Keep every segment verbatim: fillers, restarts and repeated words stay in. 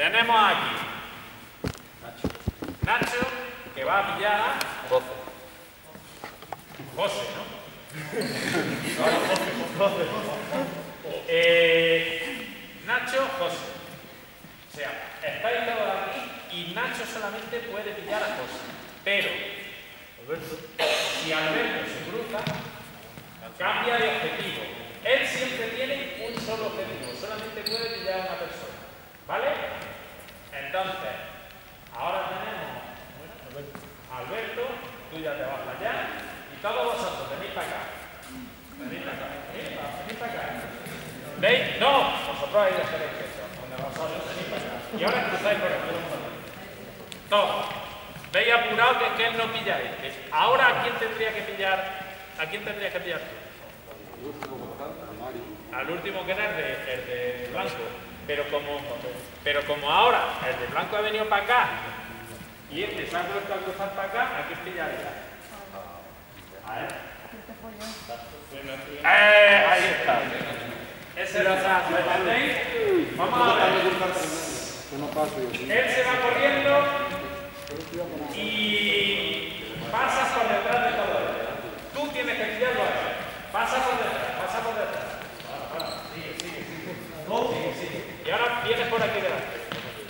Tenemos aquí Nacho, Nacho que va a pillar a José. José, ¿no? Ahora José, José. Eh, Nacho, José. O sea, estáis todos aquí y Nacho solamente puede pillar a José. Pero, si Alberto se cruza, cambia de objetivo. Él siempre tiene un solo objetivo, solamente puede pillar a una persona. ¿Vale? Entonces, ahora tenemos a Alberto, tú ya te vas para allá, y todos vosotros venís para acá. Venís para acá, venís para acá. Venís para acá. ¿Veis? No, vosotros ahí ya tenéis eso, donde vosotros venís para acá. Y ahora cruzáis por el culo. Todos. Veis apurado que es que él no pilla a este. Ahora, ¿a quién tendría que pillar? ¿A quién tendrías que pillar tú? Al último que era el de, el de blanco, pero como, pero como ahora el de blanco ha venido para acá y este se ha vuelto a cruzar para acá, ¿a quién pillaría? A él. Eh, ahí está. Ese lo está. Vamos a ver. Él se va corriendo y pasas por detrás de todo esto. Tú tienes que pillarlo a él. Pasa por detrás, pasa por detrás. Sigue, sigue, sigue. No, sigue, sigue. Y ahora vienes por aquí delante.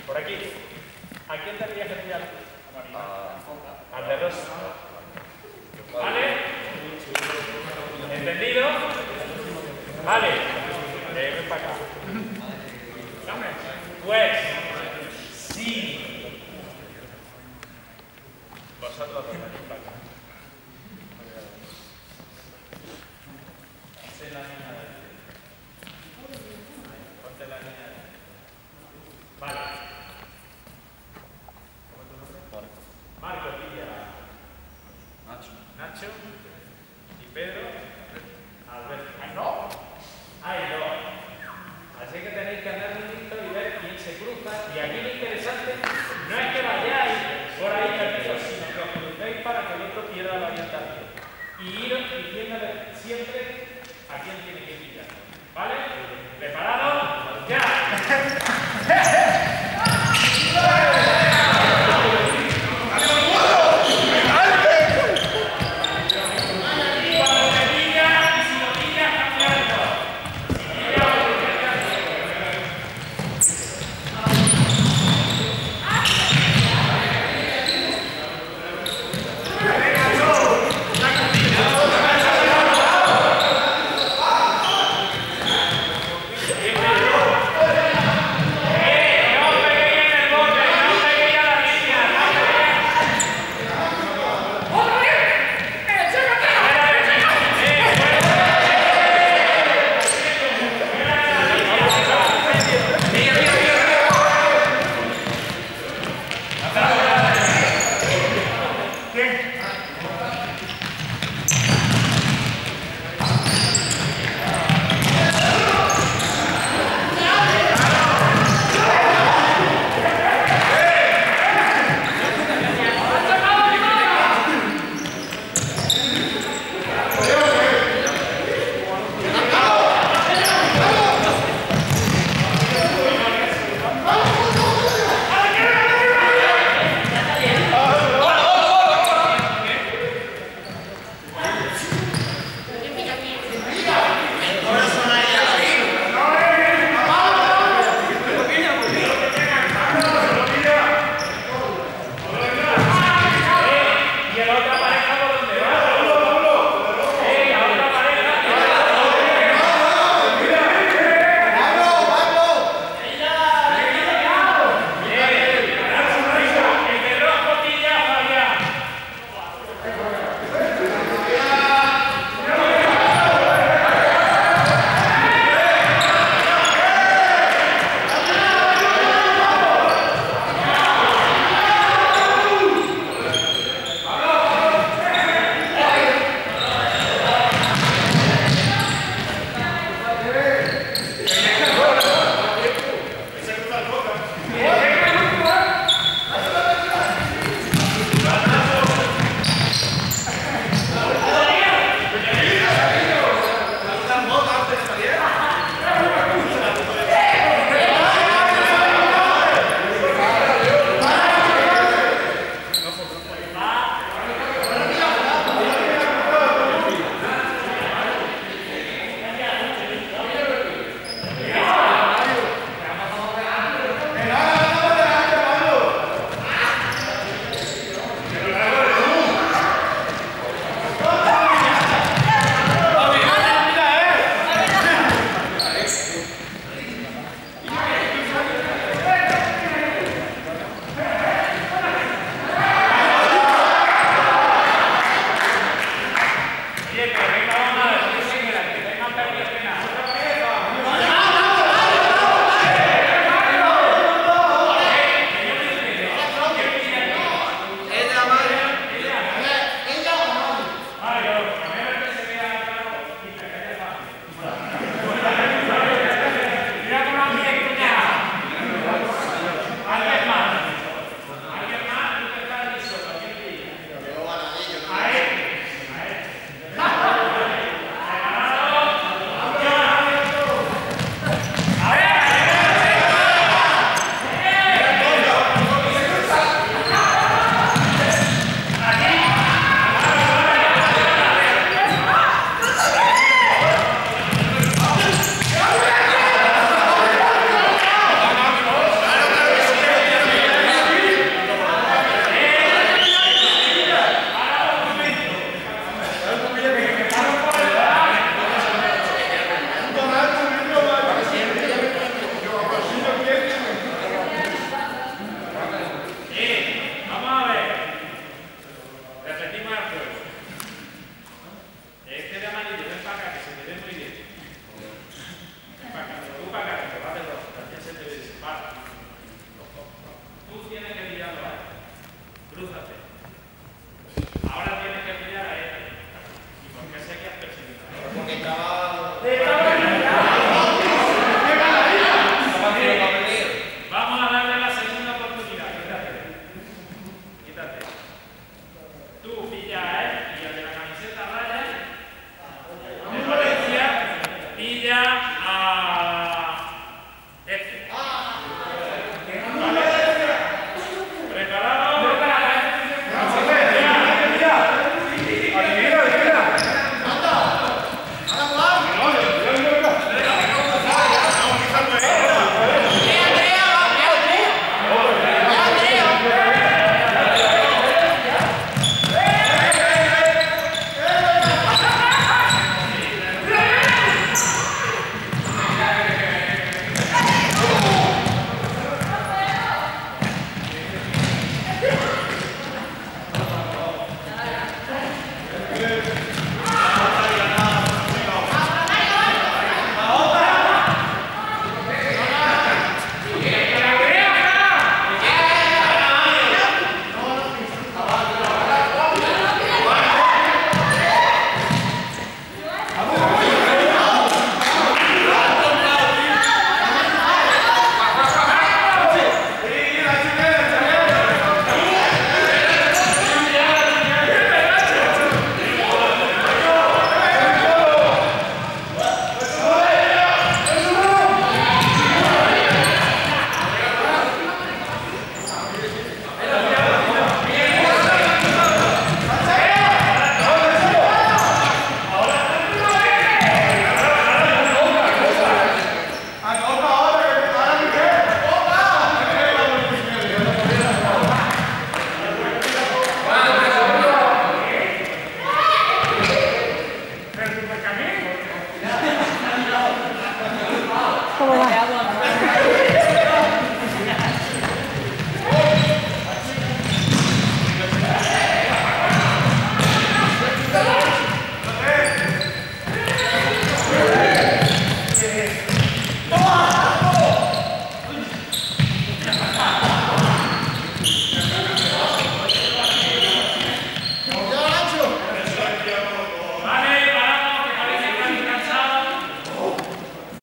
Por aquí. ¿A quién tendrías que pillar? A Al de dos. ¿Vale? ¿Entendido? Vale. Eh, ven para acá. Pues, sí. Vosotros venís para acá.